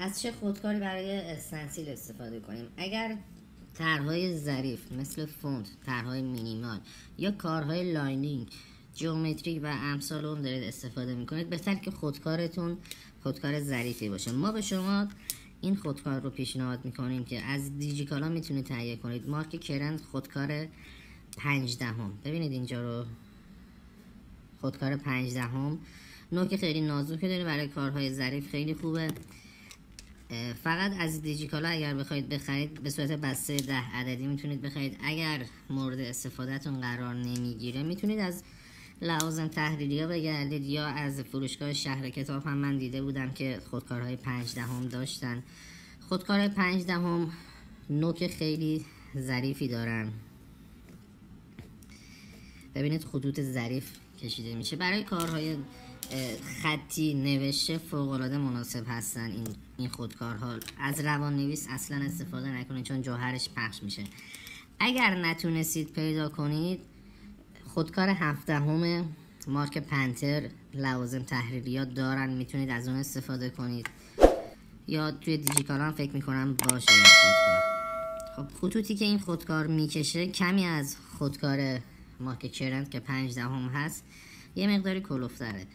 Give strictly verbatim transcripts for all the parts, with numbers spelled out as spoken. از چه خودکاری برای استنسیل استفاده کنیم؟ اگر طرح‌های ظریف مثل فونت، طرح‌های مینیمال یا کارهای لاینینگ، جیومتریک و امثال اون دارید استفاده میکنید، بهتر که خودکارتون خودکار ظریفی باشه. ما به شما این خودکار رو پیشنهاد میکنیم که از دیجیکالا میتونید تهیه کنید، مارک کرند خودکار پنج دهم. ببینید اینجا رو، خودکار پنج دهم، نوک خیلی نازوکه داره، برای کارهای ظریف خیلی خوبه. فقط از دیجیکالا اگر بخواید بخرید به صورت بسته ده عددی میتونید بخرید. اگر مورد استفادهتون قرار نمیگیره میتونید از لوازم تحریریه بگردید یا از فروشگاه شهر کتاب هم من دیده بودم که خودکارهای پنج دهم داشتن. خودکارهای پنج دهم نوک خیلی ظریفی دارن، ببینید خطوط ظریف کشیده میشه. برای کارهای خطی، نوشته فوق‌العاده مناسب هستن این این خودکارها. از روان نویس اصلا استفاده نکنید چون جوهرش پخش میشه. اگر نتونستید پیدا کنید، خودکار هفدهم مارک پنتر لوازم تحریریات دارن، میتونید از اون استفاده کنید یا توی دیجیکالا هم فکر میکنم باشه خودکار. خب خطوطی که این خودکار میکشه کمی از خودکار مارک کرند که پنج دهم هست، یه مقداری کلوفتره.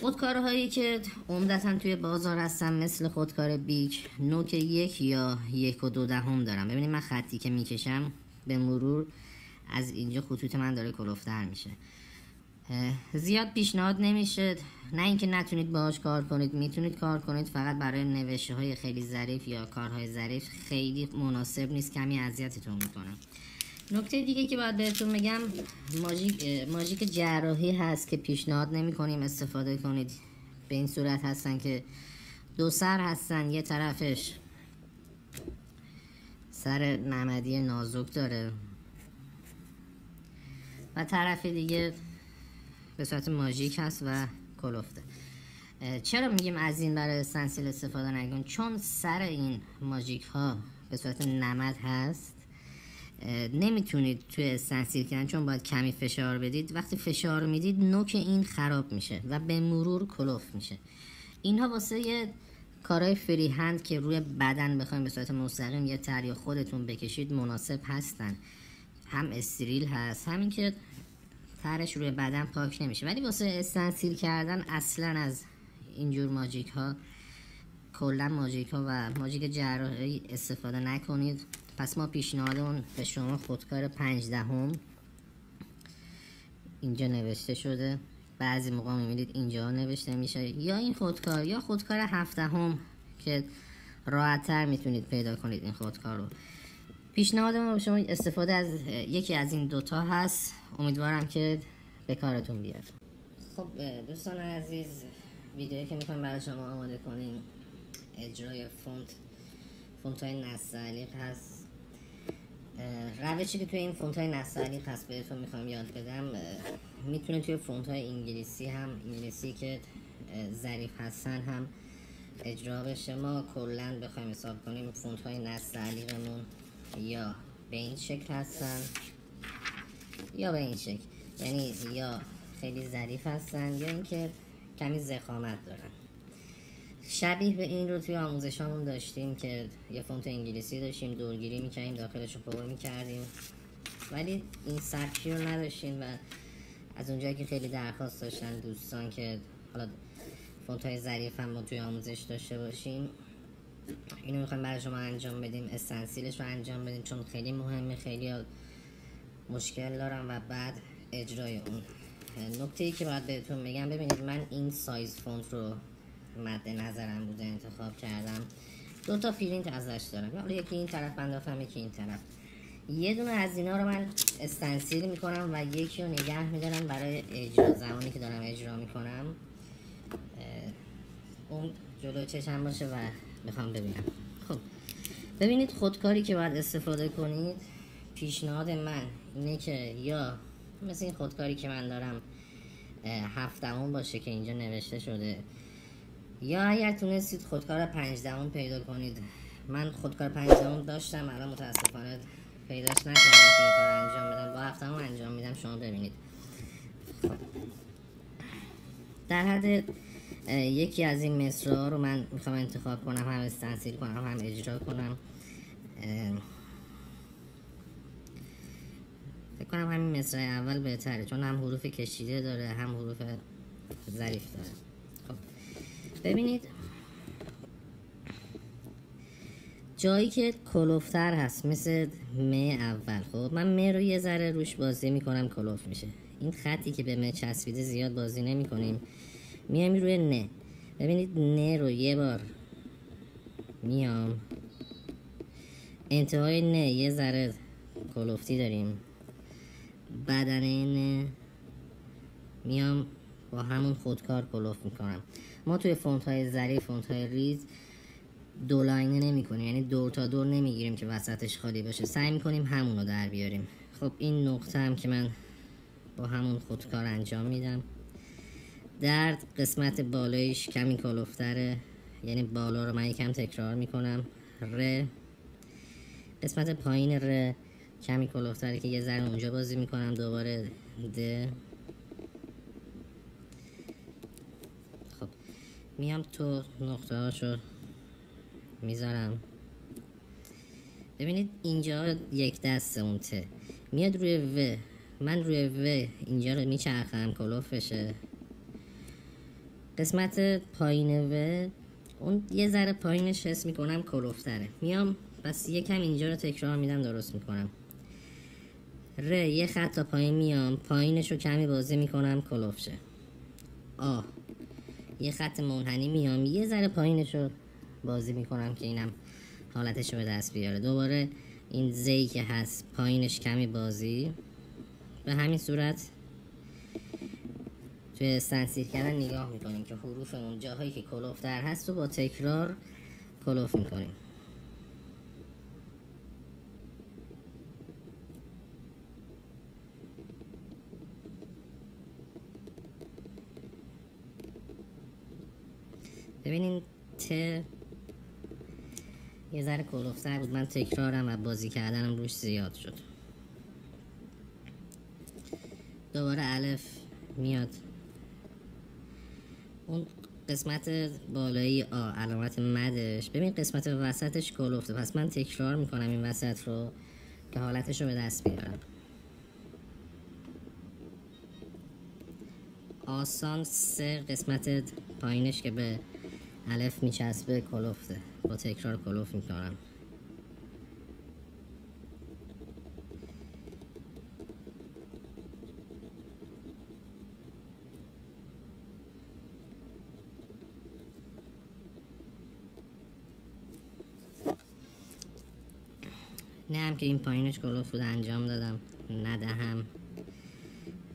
خودکارهایی که عمدتاً توی بازار هستن مثل خودکار بیک، نوک یک یا یک و دو دهم دارم. ببینید من خطی که میکشم به مرور از اینجا خطوط من داره کلوفتر میشه. زیاد پیشنهاد نمیشه، نه اینکه نتونید باهاش کار کنید، میتونید کار کنید، فقط برای نوشته های خیلی ظریف یا کارهای ظریف خیلی مناسب نیست، کمی اذیتتون میکنه. نکته دیگه که باید بهتون بگم ماژیک ماژیک جراحی هست که پیشنهاد نمی کنیم استفاده کنید. به این صورت هستن که دو سر هستن، یه طرفش سر نمدی نازک داره و طرف دیگه به صورت ماژیک هست و کلفته. چرا میگیم از این برای استنسیل استفاده نکنید؟ چون سر این ماژیک ها به صورت نمد هست، نمیتونید توی استنسیل کردن چون باید کمی فشار بدید. وقتی فشار میدید نوک این خراب میشه و به مرور کلوف میشه. اینها واسه یه کارهای فری هند که روی بدن بخواید به صورت مستقیم یه تری خودتون بکشید مناسب هستن، هم استریل هست، همین که ترش روی بدن پاک نمیشه. ولی واسه استنسیل کردن اصلا از اینجور ماژیک ها، کلا ماژیک ها و ماژیک جراحی استفاده نکنید. پس ما پیشنهادمون به شما خودکار پنج دهم. اینجا نوشته شده، بعضی موقع میبینید اینجا نوشته میشه، یا این خودکار یا خودکار هفت دهم که راحت‌تر میتونید پیدا کنید. این خودکار رو پیشنهادمون به شما استفاده از یکی از این دوتا هست. امیدوارم که به کارتون بیاد. خب دوستان عزیز، ویدیویی که میخوایم برای شما آماده کنیم اجرای فونت فونت‌های نستعلیق هست. روشی که توی این فونت‌های نستعلیق هست بهتون میخوام یاد بدم، میتونه توی فونت‌های انگلیسی هم، انگلیسی که ظریف هستن هم اجرا بشه. ما کلا بخوایم حساب کنیم فونت‌های نستعلیقمون یا به این شکل هستن یا به این شکل، یعنی یا خیلی ظریف هستن یا اینکه کمی ضخامت دارن. شبیه به این رو توی آموزشامون داشتیم که یه فونت انگلیسی داشتیم، دورگیری میکردیم، داخلش رو پر میکردیم، ولی این سبکی رو نداشتیم و از اونجایی که خیلی درخواست داشتن دوستان که حالا فونت های ظریف هم ما توی آموزش داشته باشیم، اینو میخوایم برای شما انجام بدیم، استنسیلش رو انجام بدیم چون خیلی مهمه، خیلی مشکل دارم و بعد اجرای اون. نکته‌ای که باید بهتون بگم، ببینید من این سایز فونت رو مد نظرم بوده انتخاب کردم، دو تا پرینت ازش دارم، یکی این طرف انداختم یکی این طرف. یه دونه از اینا رو من استنسیل میکنم و یکی رو نگه میدارم برای اجرا. زمانی که دارم اجرا میکنم اون جلوی چشم باشه و میخوام ببینم. خب ببینید خودکاری که باید استفاده کنید، پیشنهاد من اینه که یا مثل این خودکاری که من دارم هفتمون باشه که اینجا نوشته شده، یا اگر تونستید خودکار پنج دهم پیدا کنید. من خودکار پنج دهم داشتم، الان متاسفانه پیداش نکردم که این کار انجام بدم، با هفتم انجام میدم شما ببینید. در حد یکی از این مصرعا رو من میخوام انتخاب کنم، هم استنسیل کنم هم اجرا کنم. فکر کنم همین مصرع اول بهتره، چون هم حروف کشیده داره هم حروف ظریف داره. خب ببینید جایی که کلوفتر هست مثل م اول، خب من م رو یه ذره روش بازی میکنم کلوف میشه. این خطی که به م چسبیده زیاد بازی نمیکنیم، میام روی نه. ببینید نه رو یه بار میام، انتهای نه یه ذره کلوفتی داریم، بدنه نه میام با همون خودکار کلوف میکنم. ما توی فونت های ظریف فونت های ریز دو لاینه نمی کنیم، یعنی دور تا دور نمیگیریم که وسطش خالی باشه، سعی میکنیم همون رو در بیاریم. خب این نقطه هم که من با همون خودکار انجام میدم. درد قسمت بالایش کمی کلوفتره، یعنی بالا رو من یکم تکرار میکنم. ر قسمت پایین ر کمی کلوفتره که یه ذره اونجا بازی میکنم. دوباره د، خب میام تو نقطه هاشو میذارم. ببینید اینجا یک دسته اون ته میاد روی و، من روی و اینجا رو میچرخم کلوف بشه. قسمت پایین و اون یه ذره پایینش حس میکنم کلوفتره، میام بس یکم اینجا رو تکرار میدم درست میکنم. ر یه خط تا پایین میام، پایینش رو کمی بازی میکنم کلوف شه. آ یه خط منحنی میام، یه ذره پایینش رو بازی میکنم که اینم حالتش رو به دست بیاره. دوباره این زی که هست پایینش کمی بازی. به همین صورت توی استنسیل کردن نگاه میکنیم که حروف اون جاهایی که کلوفتر هست رو با تکرار کلوف میکنیم. ببینین ت یه ذره کلوفتر بود، من تکرارم و بازی کردنم روش زیاد شد. دوباره الف میاد، اون قسمت بالایی آ علامت مدش، ببین قسمت وسطش کلوفته، پس من تکرار میکنم این وسط رو که حالتش رو به دست بیارم. آسان سه قسمت پایینش که به الف میچسبه کلوفته، با تکرار کلوف میکنم. نه هم که این پایینش کلوف بود انجام دادم. ندهم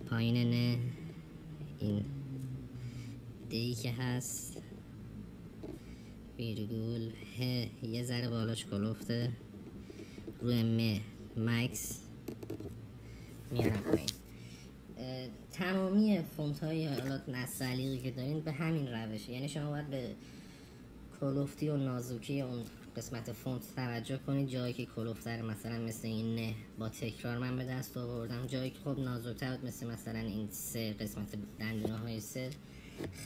پایین نه، این دی که هست ویرگول ه یه ذره بالاش کلوفته، روی م مکس میارم پایین. تمامی فونت های حالات نستعلیقی که دارین به همین روش، یعنی شما باید به کلوفتی و نازوکی اون قسمت فونت توجه کنید. جایی که کلوفتر مثلا مثل این نه با تکرار من به دست آوردم، جایی که خب نازوکتر مثل مثلا این سه قسمت دندونه های سه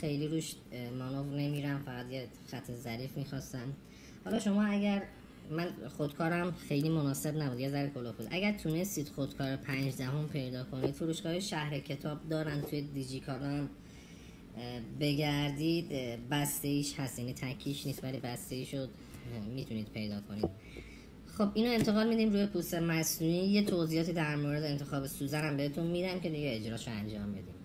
خیلی روش مانور نمیرم، فقط یه خط ظریف میخواستم. حالا شما اگر من خودکارم خیلی مناسب نبود یه ذره کلوف بود، اگر تونستید خودکار پنج دهم پیدا کنید فروشگاه شهر کتاب دارن، توی دیجیکالا بگردید بسته ایش هست، یعنی تکیش نیست ولی بسته ایشو میتونید پیدا کنید. خب اینو انتقال میدیم روی پوست مصنوعی. یه توضیحاتی در مورد انتخاب سوزن هم بهتون میدم که دیگه اجراش انجام بدیم.